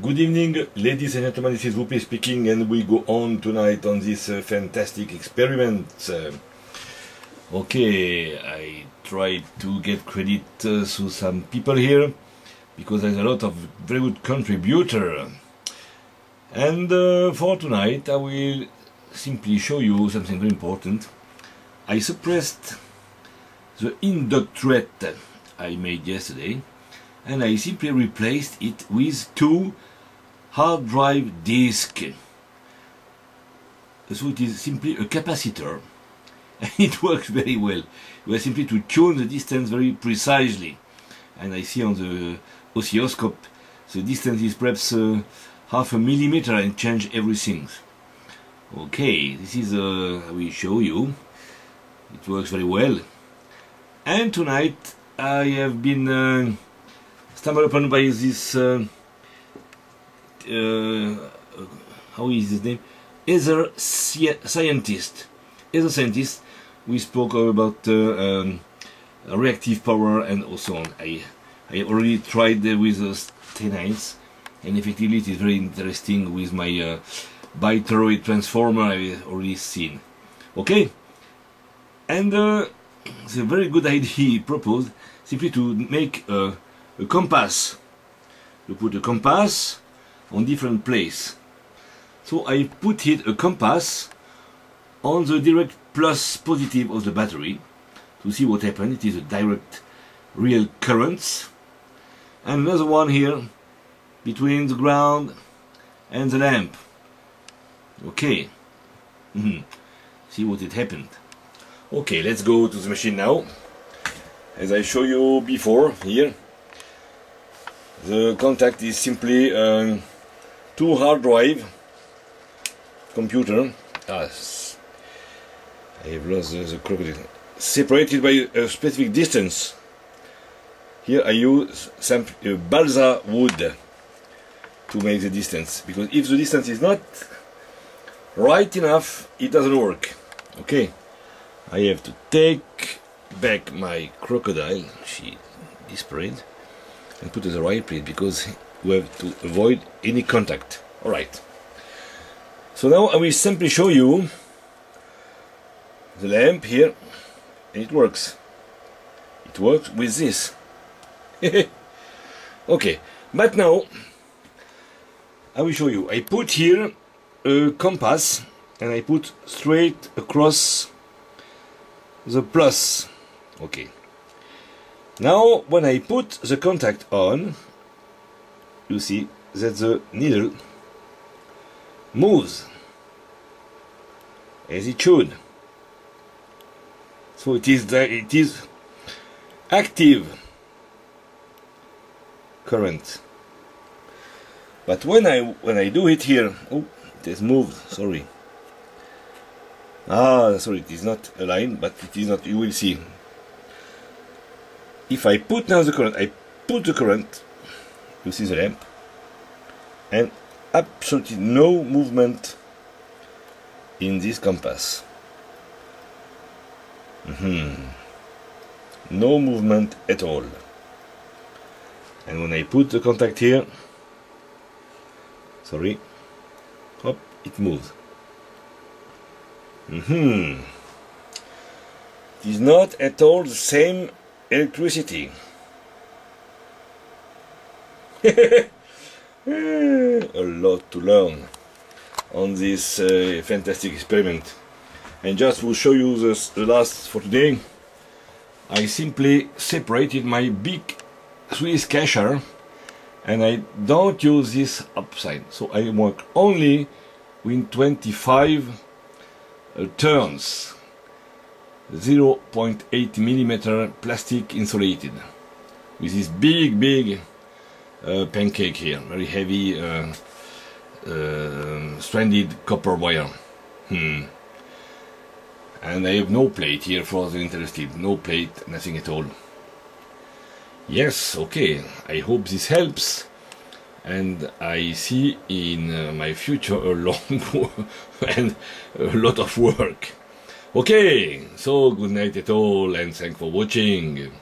Good evening, ladies and gentlemen, this is Woopy speaking, and we go on tonight on this fantastic experiment. Okay, I tried to get credit to some people here, because there's a lot of very good contributors. And for tonight I will simply show you something very important. I suppressed the INDUCTRET I made yesterday, and I simply replaced it with two hard drive disks. So it is simply a capacitor, and it works very well. We have simply to tune the distance very precisely, and I see on the oscilloscope the distance is perhaps half a millimeter and change everything. Okay, this is I will show you. It works very well, and tonight I have been stumbled upon by this how is his name? Aether Scientist. Aether Scientist, we spoke about reactive power and also on. I already tried with stenines, and effectively it is very interesting with my Bittoroid transformer I already seen. Okay, and it's a very good idea he proposed, simply to make a compass. You put a compass on different place. So I put it a compass on the direct plus positive of the battery to see what happened. It is a direct real current, and another one here between the ground and the lamp. Okay, see what it happened. Okay, let's go to the machine now. As I show you before here, the contact is simply two hard drive computer. I have lost the crocodile. Separated by a specific distance. Here I use some balsa wood to make the distance, because if the distance is not right enough, it doesn't work. Okay, I have to take back my crocodile. She disappeared. And put it in the right place, because we have to avoid any contact. Alright, so now I will simply show you the lamp here, and it works. It works with this. Okay, but now I will show you. I put here a compass, and I put straight across the plus. Okay. Now, when I put the contact on, you see that the needle moves as it should. So it is active current. But when I do it here, oh, it has moved. Sorry. Sorry, it is not aligned, but it is not. You will see. If I put now the current, I put the current, you see the lamp, and absolutely no movement in this compass. No movement at all. And when I put the contact here, sorry, hop, it moves. It is not at all the same electricity. A lot to learn on this fantastic experiment. And just to show you the last for today, I simply separated my big Swiss cashier, and I don't use this up sign, so I work only with 25 turns. 0.8 millimeter plastic insulated with this big pancake here, very heavy stranded copper wire. And I have no plate here for the interested, no plate, nothing at all. Yes, okay, I hope this helps, and I see in my future a long and a lot of work. Okay, so good night at all, and thanks for watching.